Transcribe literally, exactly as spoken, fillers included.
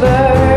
bird.